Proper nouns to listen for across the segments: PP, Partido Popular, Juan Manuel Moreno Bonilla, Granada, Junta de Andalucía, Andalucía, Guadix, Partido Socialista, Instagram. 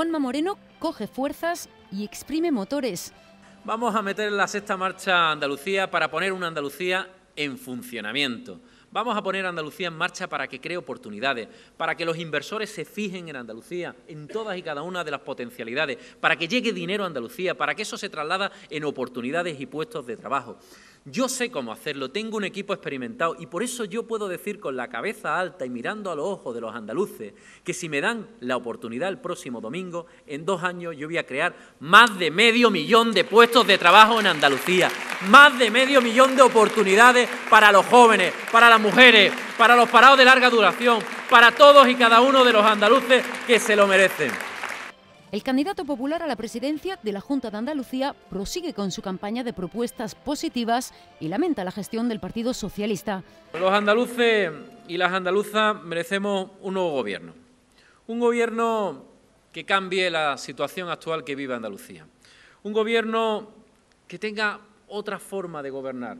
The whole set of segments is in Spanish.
Juanma Moreno coge fuerzas y exprime motores. Vamos a meter en la sexta marcha a Andalucía para poner una Andalucía en funcionamiento. Vamos a poner a Andalucía en marcha para que cree oportunidades, para que los inversores se fijen en Andalucía, en todas y cada una de las potencialidades, para que llegue dinero a Andalucía, para que eso se traslada en oportunidades y puestos de trabajo. Yo sé cómo hacerlo, tengo un equipo experimentado y por eso yo puedo decir con la cabeza alta y mirando a los ojos de los andaluces que si me dan la oportunidad el próximo domingo, en 2 años yo voy a crear más de 500.000 de puestos de trabajo en Andalucía, más de 500.000 de oportunidades para los jóvenes, para las mujeres, para los parados de larga duración, para todos y cada uno de los andaluces que se lo merecen. El candidato popular a la presidencia de la Junta de Andalucía prosigue con su campaña de propuestas positivas y lamenta la gestión del Partido Socialista. Los andaluces y las andaluzas merecemos un nuevo gobierno. Un gobierno que cambie la situación actual que vive Andalucía. Un gobierno que tenga otra forma de gobernar.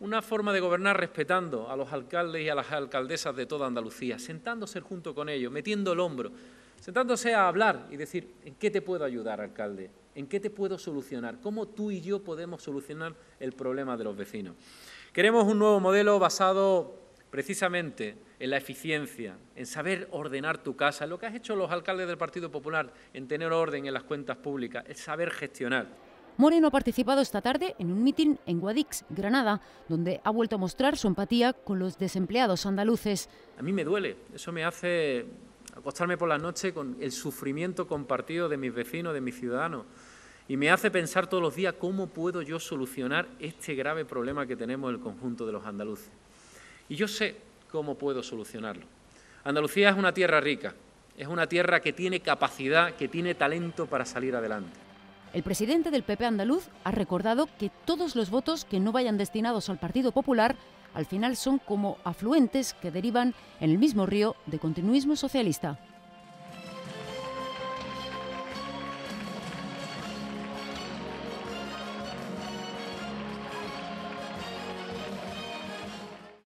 Una forma de gobernar respetando a los alcaldes y a las alcaldesas de toda Andalucía, sentándose junto con ellos, metiendo el hombro, sentándose a hablar y decir, ¿en qué te puedo ayudar, alcalde? ¿En qué te puedo solucionar? ¿Cómo tú y yo podemos solucionar el problema de los vecinos? Queremos un nuevo modelo basado precisamente en la eficiencia, en saber ordenar tu casa, lo que han hecho los alcaldes del Partido Popular, en tener orden en las cuentas públicas, el saber gestionar. Moreno ha participado esta tarde en un mitin en Guadix, Granada, donde ha vuelto a mostrar su empatía con los desempleados andaluces. A mí me duele, eso me hace acostarme por la noche con el sufrimiento compartido de mis vecinos, de mis ciudadanos, y me hace pensar todos los días cómo puedo yo solucionar este grave problema que tenemos el conjunto de los andaluces. Y yo sé cómo puedo solucionarlo. Andalucía es una tierra rica, es una tierra que tiene capacidad, que tiene talento para salir adelante. El presidente del PP andaluz ha recordado que todos los votos que no vayan destinados al Partido Popular al final son como afluentes que derivan en el mismo río de continuismo socialista.